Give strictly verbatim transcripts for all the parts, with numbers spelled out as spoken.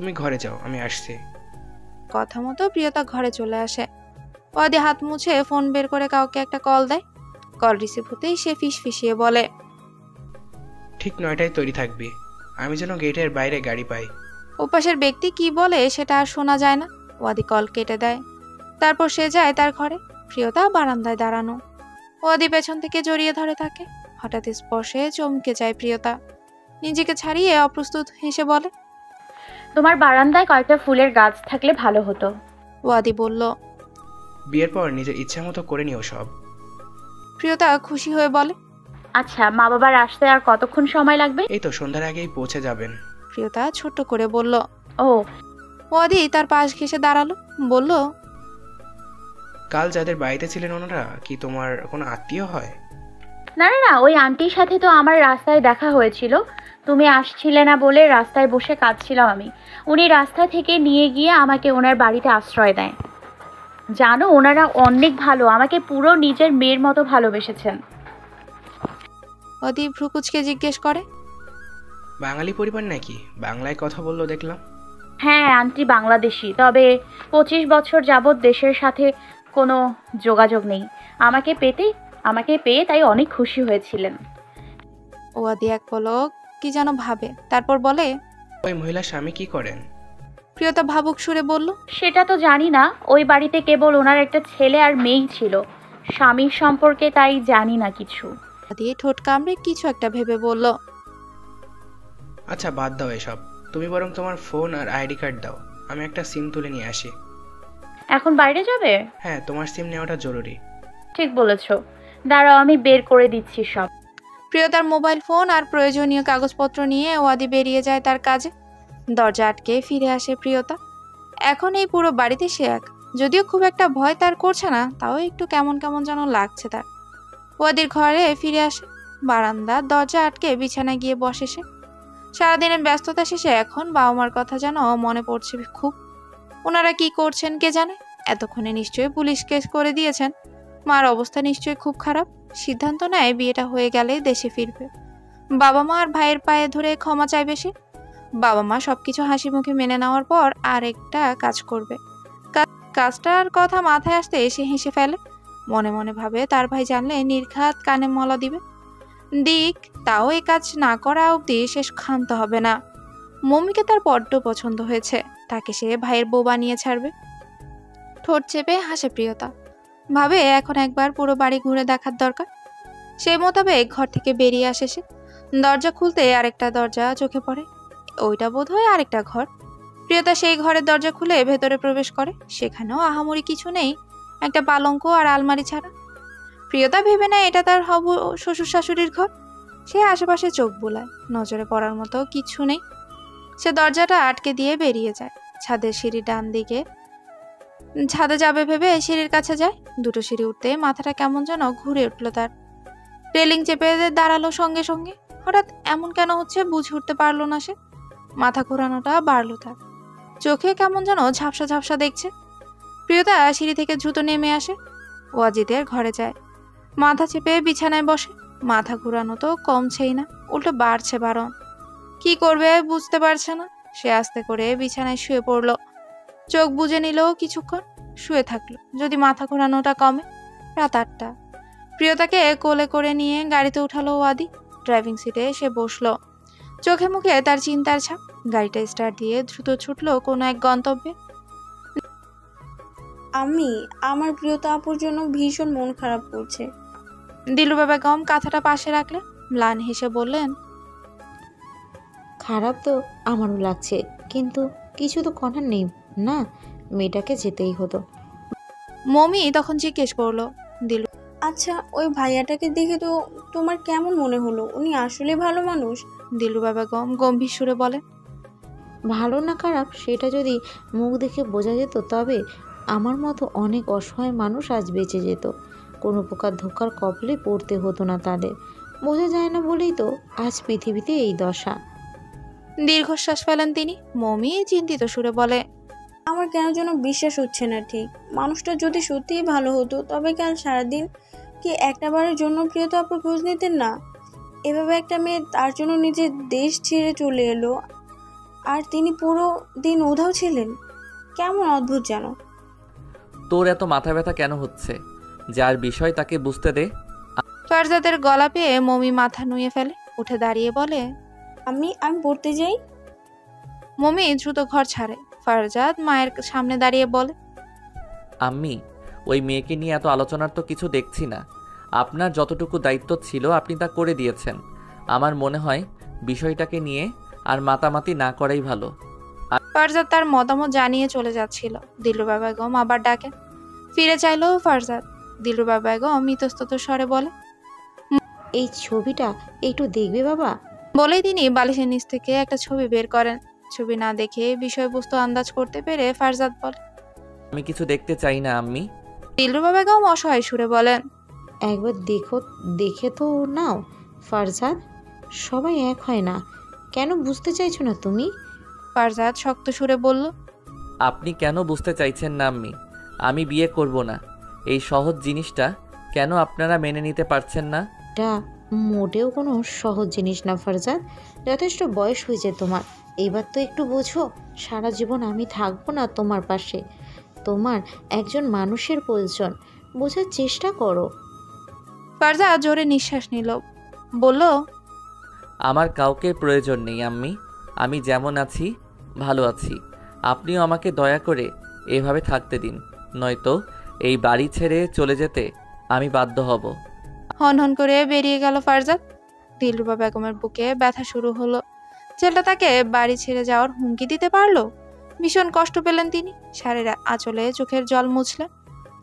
তুমি ঘরে যাও, আমি আসছি। কথা মতো প্রিয়তা ঘরে চলে আসে। পদে হাত মুছে ফোন বের করে কাউকে একটা কল দেয়। কল রিসিভ হতেই সে ফিসফিসিয়ে বলে, ঠিক নয়টায় তৈরি থাকবি, আমি যেন গেটের বাইরে গাড়ি পাই। ওপাশের ব্যক্তি কি বলে সেটা আর শোনা যায় না। ওয়াদি কল কেটে দেয়। তারপর সে যায় তার ঘরে। প্রিয়তা বারান্দায় দাঁড়ানো। ওয়াদি পেছন থেকে জড়িয়ে ধরে থাকে। হঠাৎ স্পর্শে চমকে যায় প্রিয়তা। নিজেকে ছাড়িয়ে অপ্রস্তুত হেসে বলে, তোমার বারান্দায় কয়েকটা ফুলের গাছ থাকলে ভালো হতো। ওয়াদি বলল, বিয়ের পর নিজের ইচ্ছা মতো করে নিও সব। প্রিয়তা খুশি হয়ে বলে, আচ্ছা, মা বাবার আসতে আর কতক্ষণ সময় লাগবে? এই তো সন্ধ্যার আগেই পৌঁছে যাবেন। প্রিয়তা ছোট করে বলল, ও। ওয়াদি তার পাশ ঘেঁষে দাঁড়ালো, বলল, কাল যাদের বাড়িতে ছিলেন ওনারা কি তোমার কোনো আত্মীয় হয়? না না, ওই আন্টির সাথে তো আমার রাস্তায় দেখা হয়েছিল। তুমি আসছিলে না বলে রাস্তায় বসে কাঁদছিলাম আমি। উনি রাস্তা থেকে নিয়ে গিয়ে আমাকে ওনার বাড়িতে আশ্রয় দেয়। জানো, ওনারা অনেক ভালো, আমাকে পুরো নিজের মেয়ের মতো ভালোবেসেছেন। অদীপ ভ্রুকুচকে জিজ্ঞেস করে, বাঙালি পরিবার নাকি? বাংলায় কথা বললো দেখলাম। হ্যাঁ, আন্টি বাংলাদেশি, তবে পঁচিশ বছর যাবৎ দেশের সাথে কোনো যোগাযোগ নেই। আমাকে পেতে আমাকে পেয়ে তাই অনেক খুশি হয়েছিলেন। ওয়াদি এক পলক কি যেন ভাবে, তারপর বলে, ওই মহিলা স্বামী কি করেন? প্রিয়তা ভাবুক সুরে বলল, সেটা তো জানি না, ওই বাড়িতে কেবল ওনার একটা ছেলে আর মেয়েই ছিল। স্বামীর সম্পর্কে তাই জানি না কিছু। দিয়ে ঠোঁট কামড়ে কিছু একটা ভেবে বলল, আচ্ছা বাদ দাও এসব, তুমি বরং তোমার ফোন আর আইডি কার্ড দাও, আমি একটা সিম তুলে নিয়ে আসি। এখন বাইরে যাবে? হ্যাঁ, তোমার সিম নেওয়াটা জরুরি। ঠিক বলেছো, দাঁড়াও আমি বের করে দিচ্ছি সব। প্রিয়তার মোবাইল ফোন আর প্রয়োজনীয় কাগজপত্র নিয়ে ওয়াদি বেরিয়ে যায় তার কাজে। দরজা আটকে ফিরে আসে প্রিয়তা। এখন এই পুরো বাড়িতে সে এক। যদিও খুব একটা ভয় তার করছে না, তাও একটু কেমন কেমন যেন লাগছে তার। ওয়াদির ঘরে ফিরে আসে। বারান্দার দরজা আটকে বিছানায় গিয়ে বসে সে। সারাদিনের ব্যস্ততা শেষে এখন বাবা মার কথা যেন মনে পড়ছে খুব। ওনারা কি করছেন কে জানে? এতক্ষণে নিশ্চয়ই পুলিশ কেস করে দিয়েছেন। মার অবস্থা নিশ্চয়ই খুব খারাপ। সিদ্ধান্ত নেয় বিয়েটা হয়ে গেলে দেশে ফিরবে। বাবা মা আর ভাইয়ের পায়ে ধরে ক্ষমা চাইবে সে। বাবা মা সবকিছু হাসি মুখে মেনে নেওয়ার পর আর একটা কাজ করবে। কাজটার কথা মাথায় আসতে এসে হেসে ফেলে। মনে মনে ভাবে তার ভাই জানলে নির্ঘাত কানে মলা দিবে। দিক তাও এ কাজ না করা অবধি সে ক্ষান্ত হবে না। মমিকে তার বড্ড পছন্দ হয়েছে, তাকে সে ভাইয়ের বউ বানিয়ে ছাড়বে। ঠোঁট চেপে হাসে প্রিয়তা। ভাবে এখন একবার পুরো বাড়ি ঘুরে দেখার দরকার। সেই মোতাবেক ঘর থেকে বেরিয়ে আসে সে। দরজা খুলতে আরেকটা দরজা চোখে পড়ে। ওইটা বোধ হয় আরেকটা ঘর। প্রিয়তা সেই ঘরের দরজা খুলে ভেতরে প্রবেশ করে। সেখানেও আহামরি কিছু নেই, একটা পালঙ্ক আর আলমারি ছাড়া। প্রিয়তা ভেবে নেয় এটা তার হবু শ্বশুর শাশুড়ির ঘর। সে আশেপাশে চোখ বোলায়, নজরে পড়ার মতো কিছু নেই। সে দরজাটা আটকে দিয়ে বেরিয়ে যায়। ছাদের সিঁড়ি ডান দিকে, ছাদে যাবে ভেবে সিঁড়ির কাছে যায়। দুটো সিঁড়ি উঠতে মাথাটা কেমন যেন ঘুরে উঠল তার। রেলিং চেপে দাঁড়ালো সঙ্গে সঙ্গে। হঠাৎ এমন কেন হচ্ছে বুঝে উঠতে পারল না সে। মাথা ঘোরানোটা বাড়ল তার। চোখে কেমন যেন ঝাপসা ঝাপসা দেখছে। প্রিয়তা সিঁড়ি থেকে দ্রুত নেমে আসে। ওয়াজিদের ঘরে যায়। মাথা চেপে বিছানায় বসে। মাথা ঘোরানো তো কমছেই না, উল্টো বাড়ছে বারণ। কি করবে বুঝতে পারছে না। সে আস্তে করে বিছানায় শুয়ে পড়ল। চোখ বুজে নিল, কিছুক্ষণ শুয়ে থাকলো। যদি মাথা ঘোরানোটা কমে। রাত আটটা। প্রিয়তাকে কোলে করে নিয়ে গাড়িতে উঠালো ওয়াদি। ড্রাইভিং সিটে সে বসলো। চোখে মুখে তার চিন্তার ছাপ। গাড়িটা স্টার্ট দিয়ে দ্রুত ছুটলো কোনো এক গন্তব্যে। আমি আমার প্রিয়তা আপুর জন্য ভীষণ মন খারাপ করছে। দিলরুবা বেগম কাঁথাটা পাশে রাখলেন, ম্লান হেসে বললেন, খারাপ তো আমারও লাগছে, কিন্তু কিছু তো করার নেই না, মেয়েটাকে যেতেই হতো। মমি তখন জিজ্ঞেস করলো, দিলু, আচ্ছা ওই ভাইয়াটাকে দেখে তো তোমার কেমন মনে হলো? উনি আসলে ভালো মানুষ? দিলরুবা বেগম গম্ভীর সুরে বলেন, ভালো না খারাপ সেটা যদি মুখ দেখে বোঝা যেত তবে আমার মতো অনেক অসহায় মানুষ আজ বেঁচে যেত। কোনো প্রকার ধোকার কবলে পড়তে হতো না তাদের। বোঝা যায় না বলেই তো আজ পৃথিবীতে এই দশা। দীর্ঘশ্বাস ফেলেন তিনি। মমি চিন্তিত সুরে বলে, আমার কেন যেন বিশ্বাস হচ্ছে না ঠিক। মানুষটা যদি সত্যিই ভালো হতো তবে কাল সারাদিন কি একটা বারের জন্য প্রিয়তা আপুর খোঁজ নিতেন না? এভাবে একটা মেয়ে তার জন্য নিজের দেশ ছেড়ে চলে এলো, আর তিনি পুরো দিন উধাও ছিলেন। কেমন অদ্ভুত যেন। তোর এত মাথা ব্যথা কেন হচ্ছে? যার বিষয় তাকে বুঝতে দে। ফারজাদের গলা পেয়ে মমি মাথা নুয়ে ফেলে, উঠে দাঁড়িয়ে বলে, আমি আমি পড়তে যাই। মমি দ্রুত ঘর ছাড়ে। ফারজাদ মায়ের সামনে দাঁড়িয়ে বলে, আম্মি, ওই মেয়েকে নিয়ে এত আলোচনার তো কিছু দেখছি না। আপনার যতটুকু দায়িত্ব ছিল আপনি তা করে দিয়েছেন। আমার মনে হয় বিষয়টাকে নিয়ে আর মাতামাতি না করাই ভালো। ফারজাদ তার মতামত জানিয়ে চলে যাচ্ছিল, দিলরুবা বেগম আবার ডাকেন। ফিরে চাইল ফারজাদ। দিলরুবা বেগম ইতস্তত স্বরে বলে, এই ছবিটা একটু দেখবে বাবা, বলে তিনি বালিশের নিচ থেকে একটা ছবি বের করেন। ছবি না দেখে বিষয়বস্তু আন্দাজ করতে পেরে ফারজাদ বলে, আমি কিছু দেখতে চাই না আম্মি। দিলরুবা বেগম অসহায় সুরে বলেন, একবার দেখো, দেখে তো নাও ফারজাদ, সবাই এক হয় না, কেন বুঝতে চাইছো না তুমি? ফারজাদ শক্ত সুরে বলল, আপনি কেন বুঝতে চাইছেন না আম্মি? আমি বিয়ে করব না, এই সহজ জিনিসটা কেন আপনারা মেনে নিতে পারছেন না? এটা মোটেও কোনো সহজ জিনিস না ফারজাদ, যথেষ্ট বয়স হয়েছে তোমার, এবার তো একটু বোঝো। সারা জীবন আমি থাকবো না তোমার পাশে, তোমার একজন মানুষের প্রয়োজন, বোঝার চেষ্টা করো। ফারজাদ জোরে নিঃশ্বাস নিল, বলল, আমার কাউকে প্রয়োজন নেই আম্মি, আমি যেমন আছি ভালো আছি। আপনিও আমাকে দয়া করে এভাবে থাকতে দিন, নয়তো এই বাড়ি ছেড়ে চলে যেতে আমি বাধ্য হব। হন হন করে বেরিয়ে গেল ফারজাদ। দিলরুবা বেগমের বুকে ব্যথা শুরু হলো। ছেলেটা তাকে বাড়ি ছেড়ে যাওয়ার হুমকি দিতে পারলো। ভীষণ কষ্ট পেলেন তিনি। শাড়ির আঁচলে চোখের জল মুছলেন।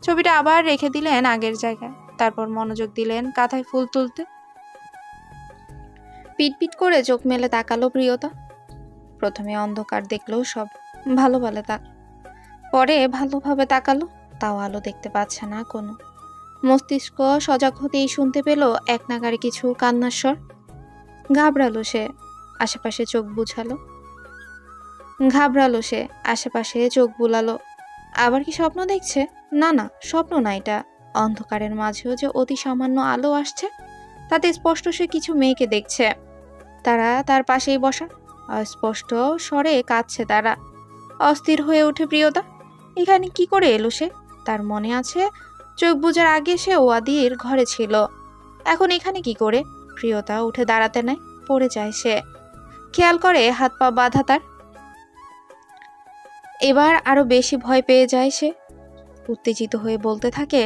ছবিটা আবার রেখে দিলেন আগের জায়গায়। তারপর মনোযোগ দিলেন কাঁথায় ফুল তুলতে। পিটপিট করে চোখ মেলে তাকালো প্রিয়তা। প্রথমে অন্ধকার দেখলেও সব ভালো ভালো তাক, পরে ভালোভাবে তাকালো, তাও আলো দেখতে পাচ্ছে না কোনো। মস্তিষ্ক সজাগ হতেই শুনতে পেল এক নাগারে কিছু কান্নার স্বর। ঘাবড়ালো সে আশেপাশে চোখ বুঝালো ঘাবড়ালো সে আশেপাশে চোখ বুলালো। আবার কি স্বপ্ন দেখছে? না না, স্বপ্ন না, এটা অন্ধকারের মাঝেও যে অতি সামান্য আলো আসছে তাতে স্পষ্ট সে কিছু মেয়েকে দেখছে। তারা তার পাশেই বসা, অস্পষ্ট স্বরে কাঁদছে তারা। অস্থির হয়ে ওঠে প্রিয়তা, এখানে কি করে এলো সে? তার মনে আছে চোখ বুজার আগে সে ওয়াদির ঘরে ছিল, এখন এখানে কি করে? প্রিয়তা উঠে দাঁড়াতে নেয়, পড়ে যায় সে। খেয়াল করে হাত পা বাঁধা তার। এবার আরো বেশি ভয় পেয়ে যায় সে, উত্তেজিত হয়ে বলতে থাকে,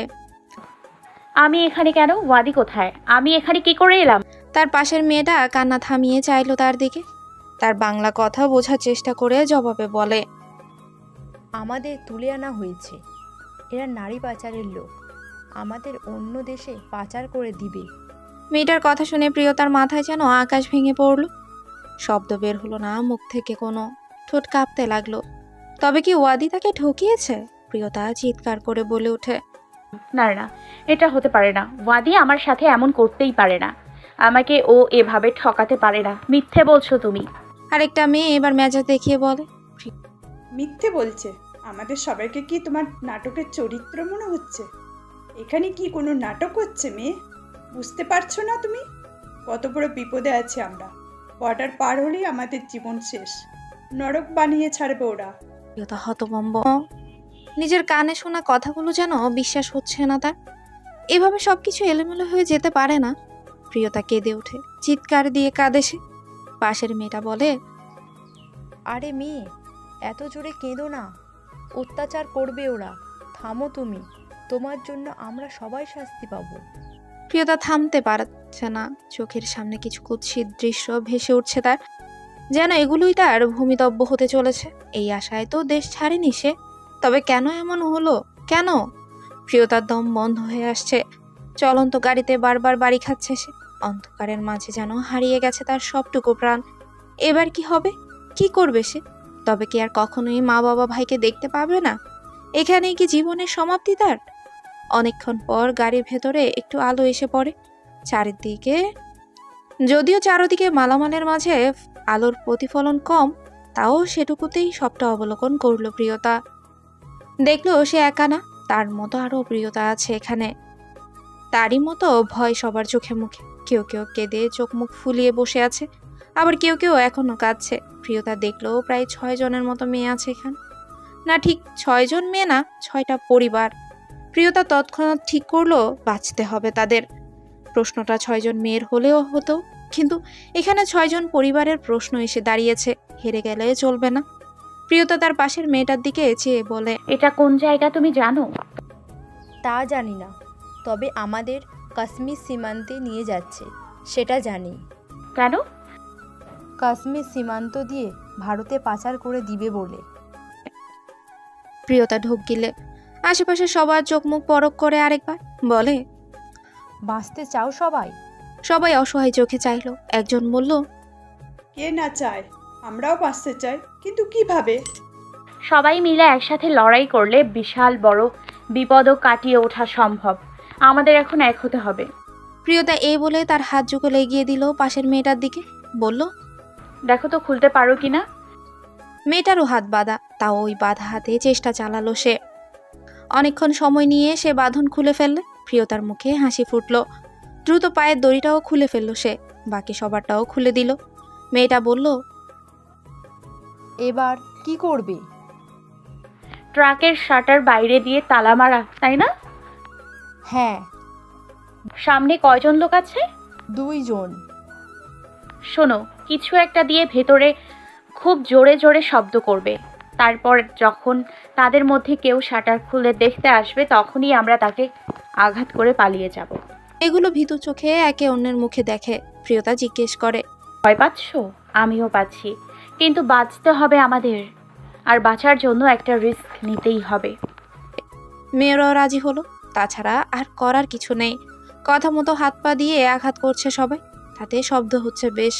আমি এখানে কেন? ওয়াদি কোথায়? আমি এখানে কি করে এলাম? তার পাশের মেয়েটা কান্না থামিয়ে চাইলো তার দিকে। তার বাংলা কথা বোঝার চেষ্টা করে জবাবে বলে, আমাদের তুলে আনা হয়েছে, এরা নারী পাচারের লোক, আমাদের অন্য দেশে পাচার করে দিবে। মেয়েটার কথা শুনে প্রিয়তার মাথায় যেন আকাশ ভেঙে পড়ল। শব্দ বের হলো না মুখ থেকে কোনো, ঠোঁট কাঁপতে লাগলো। তবে কি ওয়াদি তাকে ঠকিয়েছে? প্রিয়তা চিৎকার করে বলে ওঠে, না না, এটা হতে পারে না, ওয়াদি আমার সাথে এমন করতেই পারে না, আমাকে ও এভাবে ঠকাতে পারে না, মিথ্যে বলছো তুমি। আরেকটা মেয়ে এবার মেজাজ দেখিয়ে বলে, মিথ্যে বলছে? আমাদের সবাইকে কি তোমার নাটকের চরিত্র মনে হচ্ছে? এখানে কি কোনো নাটক হচ্ছে মেয়ে? বুঝতে পারছো না তুমি কত বড় বিপদে আছি আমরা? বর্ডার পার হলেই আমাদের জীবন শেষ, নরক বানিয়ে ছাড়বে ওরা। প্রিয়তা হতভম্ব, নিজের কানে শোনা কথাগুলো যেন বিশ্বাস হচ্ছে না তার। এভাবে সবকিছু এলোমেলো হয়ে যেতে পারে না। প্রিয়তা কেঁদে ওঠে, চিৎকার দিয়ে কাঁদে সে। পাশের মেয়েটা বলে, আরে মেয়ে, এত জোরে কেঁদো না, অত্যাচার করবে ওরা, থামো তুমি, তোমার জন্য আমরা সবাই শাস্তি পাবো। প্রিয়তা থামতে পারছে না, চোখের সামনে কিছু কুৎসিত দৃশ্য ভেসে উঠছে তার, যেন এগুলোই তার ভূমিতব্য হতে চলেছে। এই আশায় তো দেশ ছাড়েনি সে, তবে কেন এমন হলো? কেন? প্রিয়তার দম বন্ধ হয়ে আসছে, চলন্ত গাড়িতে বারবার বাড়ি খাচ্ছে সে। অন্ধকারের মাঝে যেন হারিয়ে গেছে তার সবটুকু প্রাণ। এবার কি হবে? কি করবে সে? তবে কি আর কখনোই মা বাবা ভাইকে দেখতে পাবে না? এখানেই কি জীবনের সমাপ্তি তার? অনেকক্ষণ পর গাড়ির ভেতরে একটু আলো এসে পড়ে চারিদিকে। যদিও চারদিকে মালামালের মাঝে আলোর প্রতিফলন কম, তাও সেটুকুতেই সবটা অবলোকন করল প্রিয়তা। দেখলো সে একা না, তার মতো আরও প্রিয়তা আছে এখানে, তারই মতো ভয় সবার চোখে মুখে। কেউ কেউ কেঁদে চোখ মুখ ফুলিয়ে বসে আছে, আবার কেউ কেউ এখনও কাঁদছে। প্রিয়তা দেখলো প্রায় ছয় জনের মতো মেয়ে আছে এখানে, না ঠিক ছয় জন মেয়ে না, ছয়টা পরিবার। প্রিয়তা তৎক্ষণাৎ ঠিক করলো বাঁচতে হবে তাদের। প্রশ্নটা ছয়জন মেয়ের হলেও হতো, কিন্তু এখানে ছয়জন পরিবারের প্রশ্ন এসে দাঁড়িয়েছে, হেরে গেলে চলবে না। প্রিয়তা তার পাশের মেয়েটার দিকে চেয়ে বলে, এটা কোন জায়গা তুমি জানো? তা জানি না, তবে আমাদের কাশ্মীর সীমান্তে নিয়ে যাচ্ছে সেটা জানি। কেন? কাশ্মীর সীমান্ত দিয়ে ভারতে পাচার করে দিবে বলে। প্রিয়তা ঢোক গিলে আশেপাশে সবার চোখ মুখ পরখ করে আরেকবার বলে, বাঁচতে চাও সবাই? সবাই অসহায় চোখে চাইল। একজন বলল, কে না চায়, আমরাও বাঁচতে চাই, কিন্তু কিভাবে? সবাই মিলে একসাথে লড়াই করলে বিশাল বড় বিপদও কাটিয়ে ওঠা সম্ভব, আমাদের এখন এক হতে হবে। প্রিয়তা এই বলে তার হাত জোকলে এগিয়ে দিল পাশের মেয়েটার দিকে, বলল, দেখো তো খুলতে পারো কিনা। মেয়েটারও হাত বাঁধা, তাও ওই বাঁধা হাতে চেষ্টা চালালো সে। অনেকক্ষণ সময় নিয়ে সে বাঁধন খুলে ফেললে প্রিয়তার মুখে হাসি ফুটল। দ্রুত পায়ের দড়িটাও খুলে ফেললো সে, বাকি সবারটাও খুলে দিল। মেয়েটা বলল, এবার কি করবে? ট্রাকের শাটার বাইরে দিয়ে তালা মারা, তাই না? হ্যাঁ। সামনে কয়জন লোক আছে? দুইজন। শোনো, কিছু একটা দিয়ে ভেতরে খুব জোরে জোরে শব্দ করবে, তারপর যখন তাদের মধ্যে কেউ শাটার খুলে দেখতে আসবে তখনই আমরা তাকে আঘাত করে পালিয়ে যাব। এগুলো ভীতু চোখে একে অন্যের মুখে দেখে। প্রিয়তা জিজ্ঞেস করে, ভয় পাচ্ছ? আমিও পাচ্ছি, কিন্তু বাঁচতে হবে আমাদের, আর বাঁচার জন্য একটা রিস্ক নিতেই হবে। মেয়েরাও রাজি হলো, তাছাড়া আর করার কিছু নেই। কথা মতো হাত পা দিয়ে আঘাত করছে সবাই, তাতে শব্দ হচ্ছে বেশ।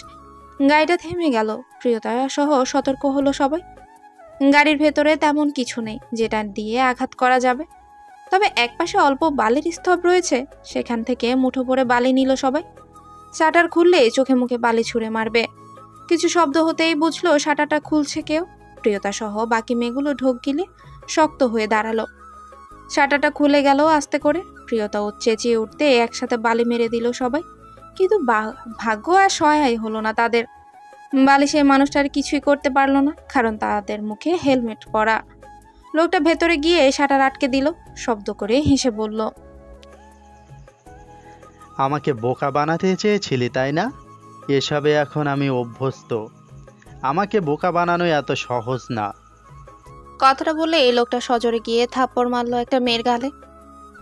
গাড়িটা থেমে গেল, প্রিয়তা সহ সতর্ক হলো সবাই। গাড়ির ভেতরে তেমন কিছু নেই যেটা দিয়ে আঘাত করা যাবে, তবে একপাশে অল্প বালির স্তূপ রয়েছে, সেখান থেকে মুঠো করে বালি নিল সবাই। শাটার খুললে চোখে মুখে বালি ছুঁড়ে মারবে। কিছু শব্দ হতেই বুঝলো শাটারটা খুলছে কেউ। প্রিয়তা সহ বাকি মেয়েগুলো ঢোক গিলে শক্ত হয়ে দাঁড়ালো। শাটারটা খুলে গেল আস্তে করে। প্রিয়তা ও চেঁচিয়ে উঠতে একসাথে বালি মেরে দিল সবাই, কিন্তু ভাগ্য আর সহায় হলো না তাদের। বালি সেই মানুষটার কিছুই করতে পারলো না, কারণ তাদের মুখে হেলমেট পরা। লোকটা ভেতরে গিয়ে শাটার আটকে দিল, শব্দ করে হেসে বলল, আমাকে বোকা বানাতে চেয়েছিলি তাই না? এসবে এখন আমি অভ্যস্ত, আমাকে বোকা বানানো এত সহজ না। কথাটা বলে এই লোকটা সজোরে গিয়ে থাপ্পড় মারলো একটা মেয়ের গালে।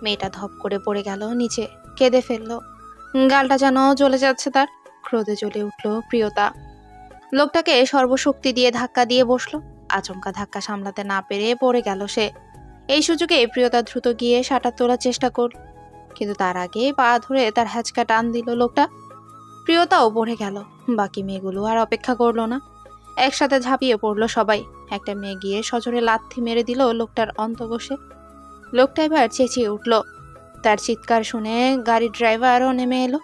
মেয়েটা ধপ করে পড়ে গেল নিচে, কেঁদে ফেললো, গালটা যেন জ্বলে যাচ্ছে তার। ক্রোধে জ্বলে উঠলো প্রিয়তা। লোকটাকে সর্বশক্তি দিয়ে ধাক্কা দিয়ে বসলো। আচমকা ধাক্কা সামলাতে না পেরে পড়ে গেল সে। এই সুযোগে প্রিয়তা দ্রুত গিয়ে শাটার তোলার চেষ্টা করল, কিন্তু তার আগে পা ধরে তার হ্যাঁচকা টান দিল লোকটা। প্রিয়তাও পড়ে গেল। বাকি মেয়েগুলো আর অপেক্ষা করলো না, একসাথে ঝাঁপিয়ে পড়লো সবাই। একটা মেয়ে গিয়ে সজোরে লাথি মেরে দিল লোকটার অন্তগোশে। লোকটা এবার চেঁচিয়ে উঠল। তার চিৎকার শুনে গাড়ির ড্রাইভারও নেমে এলো।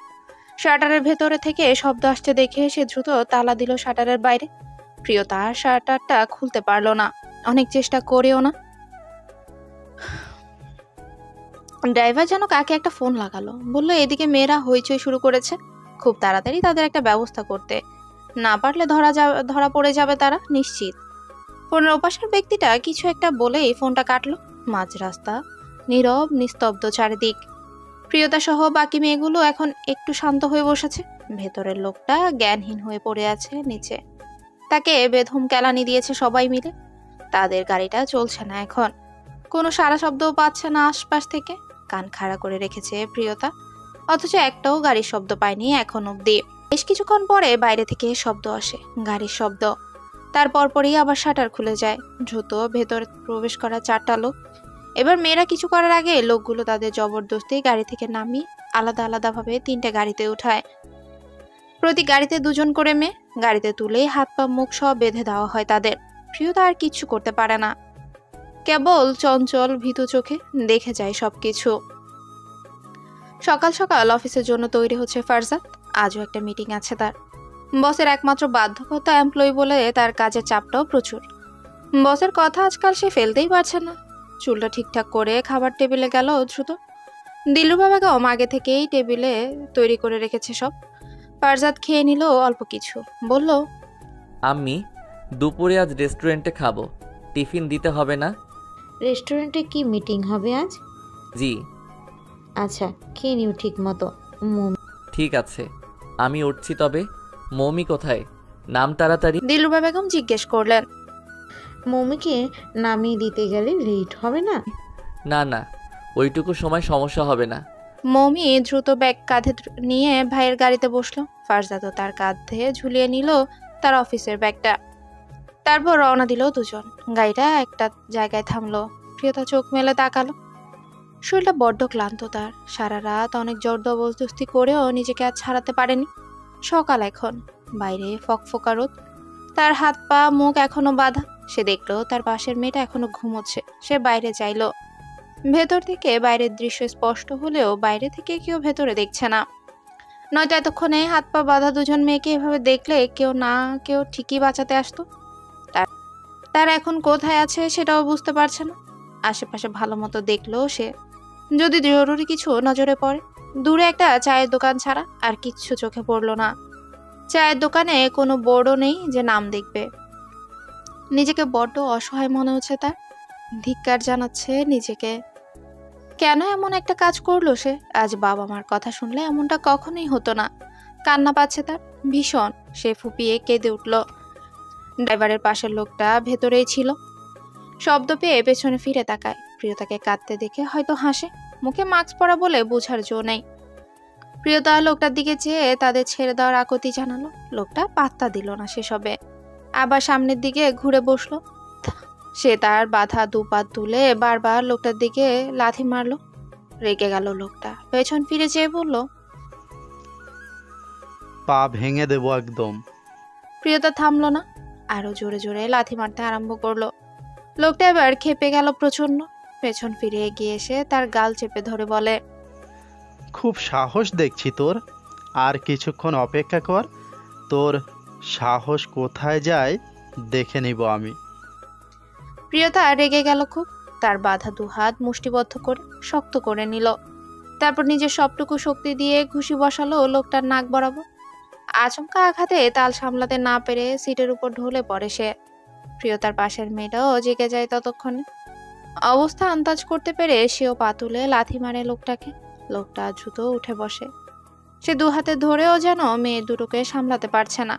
শাটারের ভেতরে থেকে শব্দ আসতে দেখে সে দ্রুত তালা দিল শাটারের বাইরে। প্রিয়তা শাটারটা খুলতে পারলো না, অনেক চেষ্টা করেও না। ড্রাইভার যেন কাকে একটা ফোন লাগালো, বলল এদিকে মেয়েরা হইচই শুরু করেছে, খুব তাড়াতাড়ি তাদের একটা ব্যবস্থা করতে, না পারলে ধরা যাবে, ধরা পড়ে যাবে তারা নিশ্চিত। ফোনের ওপাশের ব্যক্তিটা কিছু একটা বলেই ফোনটা কাটলো। মাঝ রাস্তা, নীরব নিস্তব্ধ চারিদিক। প্রিয়তা সহ বাকি মেয়েগুলো এখন একটু শান্ত হয়ে বসেছে। ভেতরের লোকটা জ্ঞানহীন হয়ে পড়ে আছে নিচে, তাকে বেধুম কেলানি দিয়েছে সবাই মিলে। তাদের গাড়িটা চলছে না এখন, কোনো সারা শব্দও পাচ্ছে না আশপাশ থেকে। কান খাড়া করে রেখেছে প্রিয়তা, অথচ একটাও গাড়ির শব্দ পায়নি এখন অব্দি। বেশ কিছুক্ষণ পরে বাইরে থেকে শব্দ আসে, গাড়ির শব্দ। তার পরপরই আবার শাটার খুলে যায়। দ্রুত ভেতরে প্রবেশ করা চারটা লোক। এবার মেয়েরা কিছু করার আগে লোকগুলো তাদের জবরদস্তি গাড়ি থেকে নামিয়ে আলাদা আলাদাভাবে তিনটে গাড়িতে উঠায়। প্রতি গাড়িতে দুজন করে মেয়ে। গাড়িতে তুলে হাত পা মুখ সব বেঁধে দেওয়া হয় তাদের। প্রিয়তা আর কিচ্ছু করতে পারে না, কেবল চঞ্চল ভীতু চোখে দেখে যায় সবকিছু। সকাল সকাল অফিসের জন্য তৈরি হচ্ছে ফারজাদ। আজও একটা মিটিং আছে তার। বসের একমাত্র বাধ্যকতা এমপ্লয়ি বলে তার কাজের চাপটাও প্রচুর। বসের কথা আজকাল সে ফেলতেই পারছে না। চুলটা ঠিকঠাক করে খাবার টেবিলে গেল দ্রুত। দিলরুবা বেগম আগে থেকেই টেবিলে তৈরি করে রেখেছে সব। ফারজাদ খেয়ে নিল অল্প কিছু, বলল, আমি দুপুরে আজ রেস্টুরেন্টে খাবো, টিফিন দিতে হবে না? রেস্টুরেন্টে কি মিটিং হবে আজ? জি। আচ্ছা, খেয়ে নিও ঠিক মতো। ঠিক আছে, আমি উঠছি তবে। মৌমি কোথায়? নাম তাড়াতাড়ি। দিলরুবা বেগম জিজ্ঞেস করলেন। মৌমিকে নামিয়ে দিতে গেলে লেট হবে না? না না, ওইটুকু সময় সমস্যা হবে না। মৌমি দ্রুত ব্যাগ কাঁধে নিয়ে ভাইয়ের গাড়িতে বসলো। ফারজাদও তার কাঁধে ঝুলিয়ে নিল তার অফিসের ব্যাগটা। তারপর রওনা দিল দুজন। গাড়িটা একটা জায়গায় থামলো। প্রিয়তা চোখ মেলে তাকালো। শরীরটা বড্ড ক্লান্ত তার। সারা রাত অনেক জবরদস্তি করেও নিজেকে আর ছাড়াতে পারেনি। সকাল এখন, বাইরে ফকফকা রোদ, তার হাত পা মুখ এখনো বাঁধা। সে দেখলো তার পাশের মেয়েটা এখনো ঘুমোচ্ছে। সে বাইরে চাইলো। ভেতর থেকে বাইরের দৃশ্য স্পষ্ট হলেও বাইরে থেকে কেউ ভেতরে দেখছে না। নয়তো এতক্ষণে হাত পা বাঁধা দুজন মেয়েকে এভাবে দেখলে কেউ না কেউ ঠিকই বাঁচাতে আসতো। তার এখন কোথায় আছে সেটাও বুঝতে পারছে না। আশেপাশে ভালো মতো দেখলো সে, যদি জরুরি কিছু নজরে পড়ে। দূরে একটা চায়ের দোকান ছাড়া আর কিচ্ছু চোখে পড়লো না। চায়ের দোকানে কোনো বোর্ডও নেই যে নাম দেখবে। নিজেকে বড্ড অসহায় মনে হচ্ছে তার। ধিক্কার জানাচ্ছে নিজেকে, কেন এমন একটা কাজ করলো সে। আজ বাবা মার কথা শুনলে এমনটা কখনোই হতো না। কান্না পাচ্ছে তার ভীষণ। সে ফুপিয়ে কেঁদে উঠল। ড্রাইভারের পাশের লোকটা ভেতরেই ছিল। শব্দ পেয়ে পেছনে ফিরে তাকায়। প্রিয়তাকে কাঁদতে দেখে হয়তো হাসে। মুখে মাস্ক পরা বলে বোঝার জো নেই। প্রিয়তা লোকটার দিকে চেয়ে তাদের ছেড়ে দেওয়ার আকুতি জানালো। লোকটা পাত্তা দিল না সেসবে। আবার সামনের দিকে ঘুরে বসলো। সে তার বাধা দুপাত তুলে বারবার লোকটার দিকে লাথি মারলো। রেগে গেল লোকটা। পেছন ফিরে চেয়ে বলল, পা ভেঙে দেব একদম। প্রিয়তা থামলো না, আরো জোরে জোরে লাথি মারতে আরম্ভ করলো। লোকটা এবার খেপে গেল প্রচন্ড। পেছন ফিরে এগিয়ে এসে তার গাল চেপে ধরে বলে, খুব সাহস দেখছি তোর। আর কিছুক্ষণ অপেক্ষা কর, তোর সাহস কোথায় যায় দেখে নিব আমি। প্রিয়তা রেগে গেল খুব। তার বাঁধা দুহাত মুষ্টিবদ্ধ করে শক্ত করে নিল। তারপর নিজের সবটুকু শক্তি দিয়ে ঘুষি বসালো লোকটার নাক বরাবর। আচমকা আঘাতে তাল সামলাতে না পেরে সিটের উপর ঢলে পড়ে সে। প্রিয়তার পাশের মেয়েটাও জেগে যায় ততক্ষণে। অবস্থা আন্দাজ করতে পেরে সেও পা তুলে লাথি মারে লোকটাকে। লোকটা দ্রুত উঠে বসে। সে দু হাতে ধরেও যেন মেয়ে দুটোকে সামলাতে পারছে না।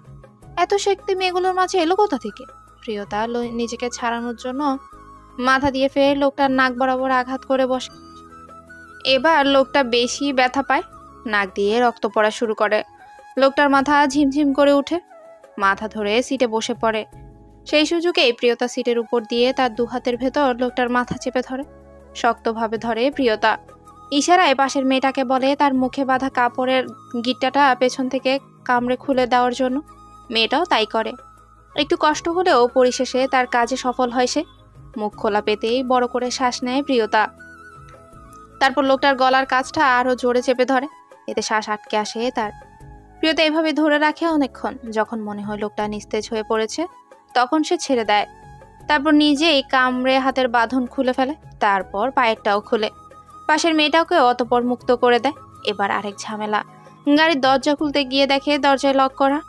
এত শক্তি মেয়েগুলোর মাঝে এলো কোথা থেকে? প্রিয়তা নিজেকে ছাড়ানোর জন্য মাথা দিয়ে ফের লোকটার নাক বরাবর আঘাত করে বসে। এবার লোকটা বেশি ব্যথা পায়। নাক দিয়ে রক্ত পড়া শুরু করে। লোকটার মাথা ঝিমঝিম করে উঠে। মাথা ধরে সিটে বসে পড়ে। সেই সুযোগেই প্রিয়তা সিটের উপর দিয়ে তার দুহাতের ভেতর লোকটার মাথা চেপে ধরে, শক্তভাবে ধরে। প্রিয়তা ইশারায় পাশের মেয়েটাকে বলে তার মুখে বাঁধা কাপড়ের গিট্টাটা পেছন থেকে কামড়ে খুলে দেওয়ার জন্য। মেয়েটাও তাই করে। একটু কষ্ট হলেও পরিশেষে তার কাজে সফল হয় সে। মুখ খোলা পেতেই বড় করে শ্বাস নেয় প্রিয়তা। তারপর লোকটার গলার কাছটা আরও জোরে চেপে ধরে। এতে শ্বাস আটকে আসে তার। প্রিয়তা এভাবে ধরে রাখে অনেকক্ষণ। যখন মনে হয় লোকটা নিস্তেজ হয়ে পড়েছে তখন সে ছেড়ে দেয়। তারপর নিজেই কামড়ে হাতের বাঁধন খুলে ফেলে। তারপর পায়েরটাও খুলে পাশের মেয়েটাকে অতঃপর মুক্ত করে দেয়। এবার আরেক ঝামেলা। গাড়ির দরজা খুলতে গিয়ে দেখে দরজায় লক করা।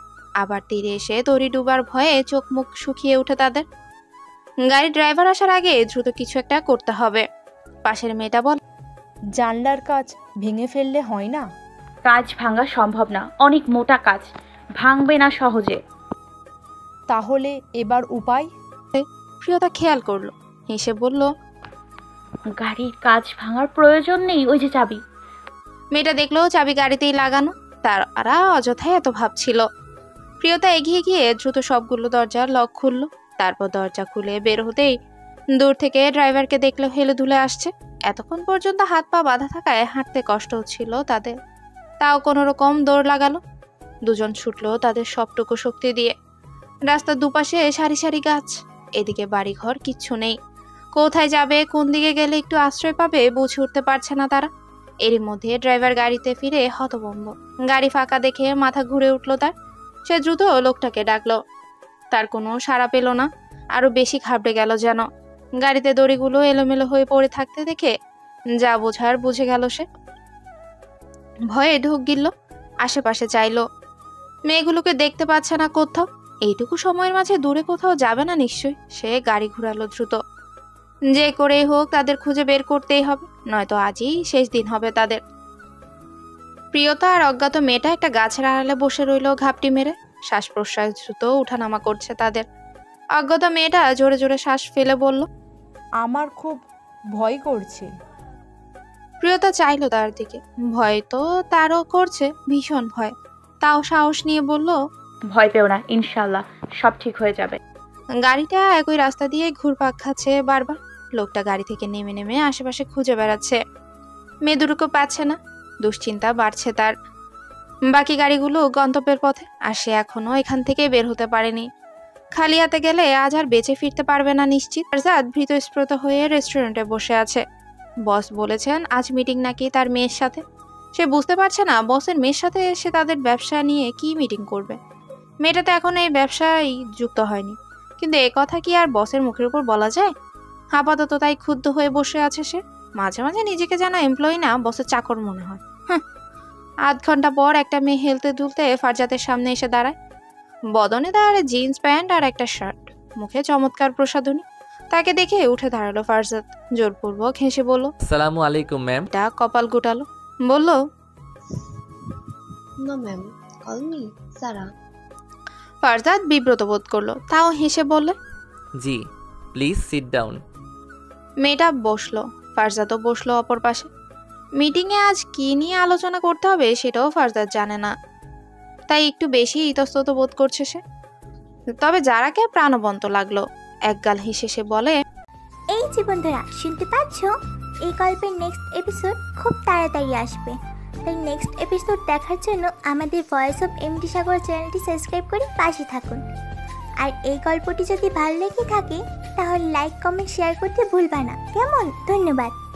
আবার তীরে এসে তরি ডুবার ভয়ে চোখ মুখ শুকিয়ে ওঠে তাদের। গাড়ির ড্রাইভার আসার আগে দ্রুত কিছু একটা করতে হবে। পাশের মেয়েটা বলে, জানলার কাজ ভেঙে ফেললে হয় না? কাজ ভাঙা সম্ভব না, অনেক মোটা কাজ, ভাঙবে না সহজে। তাহলে এবার উপায়? প্রিয়তা খেয়াল করলো, হেসে বলল, গাড়ির কাজ ভাঙার প্রয়োজন নেই, ওই যে চাবি। মেয়েটা দেখলো চাবি গাড়িতেই লাগানো। তারা অযথাই এত ভাবছিল। প্রিয়তা এগিয়ে গিয়ে দ্রুত সবগুলো দরজার লক খুললো। তারপর দরজা খুলে বের হতেই দূর থেকে ড্রাইভারকে দেখলো হেলে দুলে আসছে। এতক্ষণ পর্যন্ত হাত পা বাঁধা থাকায় হাঁটতে কষ্ট হচ্ছিল তাদের। তাও কোনো রকম দৌড় লাগালো। দুজন ছুটলো তাদের সবটুকু শক্তি দিয়ে। রাস্তার দুপাশে সারি সারি গাছ, এদিকে বাড়িঘর কিচ্ছু নেই। কোথায় যাবে, কোন দিকে গেলে একটু আশ্রয় পাবে বুঝে উঠতে পারছে না তারা। এরই মধ্যে ড্রাইভার গাড়িতে ফিরে হতভম্ব। গাড়ি ফাঁকা দেখে মাথা ঘুরে উঠলো তার। সে দ্রুত লোকটাকে ডাকলো, তার কোনো সাড়া পেল না। আরো বেশি ঘাবড়ে গেল যেন। গাড়িতে দড়িগুলো এলোমেলো হয়ে পড়ে থাকতে দেখে যা বোঝার বুঝে গেল সে। ভয়ে ঢোক গিলল, আশেপাশে চাইলো। মেয়েগুলোকে দেখতে পাচ্ছে না কোথাও। এইটুকু সময়ের মাঝে দূরে কোথাও যাবে না নিশ্চয়। সে গাড়ি ঘুরালো দ্রুত। যে করেই হোক তাদের খুঁজে বের করতেই হবে, নয়তো আজই শেষ দিন হবে তাদের। প্রিয়তা আর অজ্ঞাত মেয়েটা একটা গাছের আড়ালে বসে রইল ঘাপটি মেরে। শ্বাস প্রশ্বাস দ্রুত উঠানামা করছে তাদের। অজ্ঞাত মেয়েটা জোরে জোরে শ্বাস ফেলে বলল, আমার খুব ভয় করছে। প্রিয়তা চাইলো তার দিকে। ভয় তো তারও করছে, ভীষণ ভয়। তাও সাহস নিয়ে বলল, ভয় পেও না, ইনশাল্লাহ সব ঠিক হয়ে যাবে। গাড়িটা একই রাস্তা দিয়ে ঘুরপাক খাচ্ছে বারবার। লোকটা গাড়ি থেকে নেমে নেমে আশেপাশে খুঁজে বেড়াচ্ছে। মেয়ে দুটোকে পাচ্ছে না। দুশ্চিন্তা বাড়ছে তার। বাকি গাড়িগুলো গন্তব্যের পথে, আর সে এখনো এখান থেকে বের হতে পারেনি। খালি হাতে গেলে আজ আর বেঁচে ফিরতে পারবে না নিশ্চিত। আরজাদ ভীতস্পৃত হয়ে রেস্টুরেন্টে বসে আছে। বস বলেছেন আজ মিটিং নাকি তার মেয়ের সাথে। সে বুঝতে পারছে না বসের মেয়ের সাথে সে তাদের ব্যবসা নিয়ে কি মিটিং করবে। মেয়েটা তো এখন এই ব্যবসায় যুক্ত হয়নি, কিন্তু এ কথা কি আর বসের মুখের উপর বলা যায়? আপাতত তাই ক্ষুব্ধ হয়ে বসে আছে সে। মাঝে মাঝে নিজেকে জানা এমপ্লয়ি না, বসের চাকর মনে হয়। হ্যাঁ, আধ ঘন্টা পর একটা মেয়ে হেলতে দুলতে ফারজাতের সামনে এসে দাঁড়ায়। বদনে তার জিন্স প্যান্ট আর একটা শার্ট, মুখে চমৎকার প্রসাধনী। তাকে দেখে উঠে দাঁড়ালো ফারজাত। জোরপূর্বক হেসে বলল, আসসালামু আলাইকুম ম্যাম। তা কপাল গুটালো, বলল, নো ম্যাম, কল মি সারা। ফারজাত বিব্রত বোধ করলো, তাও হেসে বলল, জি, প্লিজ সিট ডাউন। মেয়েটা বসলো, ফারজাতও বসলো অপর পাশে। মিটিংয়ে আজ কী নিয়ে আলোচনা করতে হবে সেটাও ফারজাত জানে না, তাই একটু বেশি ইতস্তত বোধ করছে সে। তবে যারাকে প্রাণবন্ত লাগলো। একগাল হেসে সে বলে, এই যে বন্ধুরা শুনতে পাচ্ছ, এই গল্পের নেক্সট এপিসোড খুব তাড়াতাড়ি আসবে। তাই নেক্সট এপিসোড দেখার জন্য আমাদের ভয়েস অফ এমডি সাগর চ্যানেলটি সাবস্ক্রাইব করে পাশে থাকুন। আর এই গল্পটি যদি ভালো লেগে থাকে তাহলে লাইক কমেন্ট শেয়ার করতে ভুলবা না, কেমন? ধন্যবাদ।